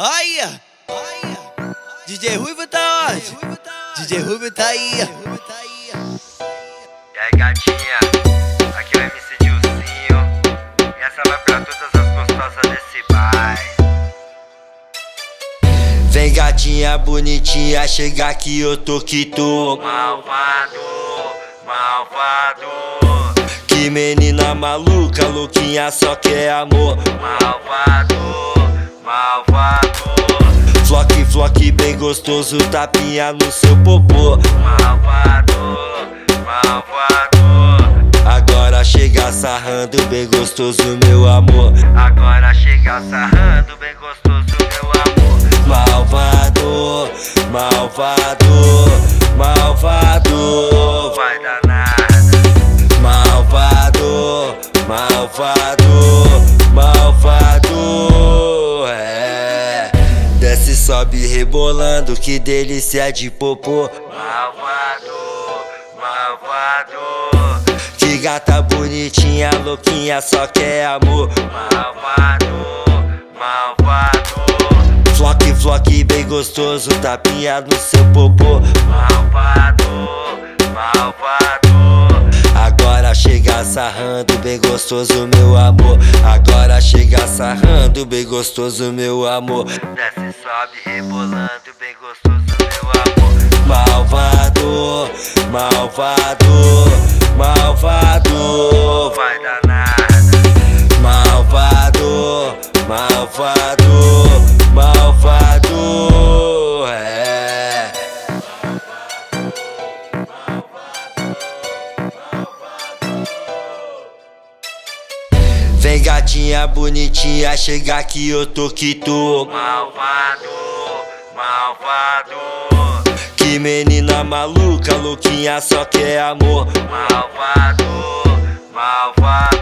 Olha, DJ Rhuivo tá onde? DJ Rhuivo tá aí. E aí, gatinha, aqui é o MC Dilsinho. E essa vai pra todas as gostosas desse bairro. Vem, gatinha bonitinha, chega que eu tô que tô. Malvado, malvado. Que menina maluca, louquinha, só quer amor. Malvado, malvado. Flock, flock, bem gostoso, tapinha no seu popô. Malvado, malvado. Agora chega sarrando, bem gostoso, meu amor. Agora chega sarrando, bem gostoso, meu amor. Malvado, malvado, malvado. Vai dar nada. Malvado, malvado, malvado. Desce, sobe rebolando, que delícia de popô. Malvado, malvado. Que gata bonitinha, louquinha, só quer amor. Malvado, malvado. Flock, flock, bem gostoso, tapinha no seu popô. Malvado, malvado. Agora chega sarrando, bem gostoso, meu amor. Agora chega sarrando, bem gostoso, meu amor. Desce, sobe rebolando, bem gostoso, meu amor. Malvado, malvado, malvado. Vai dar nada. Malvado, malvado, malvado. Vem, gatinha bonitinha, chega que eu tô que tô. Malvado, malvado. Que menina maluca, louquinha, só quer amor. Malvado, malvado.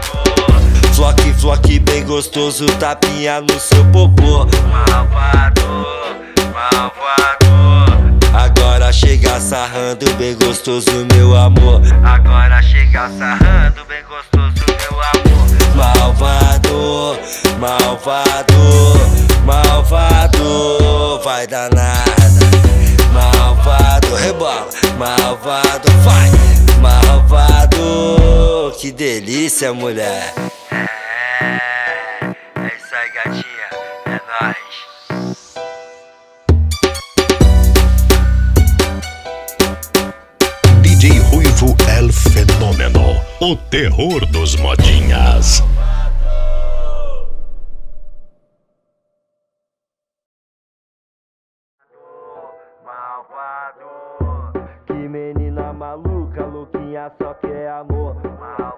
Flock, flock, bem gostoso, tapinha no seu popô. Malvado, malvado. Agora chega sarrando, bem gostoso, meu amor. Agora chega sarrando, bem gostoso, meu amor. Malvado, malvado, malvado. Vai dar nada. Malvado, rebola. Malvado, vai. Malvado. Que delícia, mulher. É isso aí, gatinha. É nóis. DJ Rhuivo é o fenômeno, o terror dos modinhas. Malvado, que menina maluca, louquinha, só quer amor. Malvado.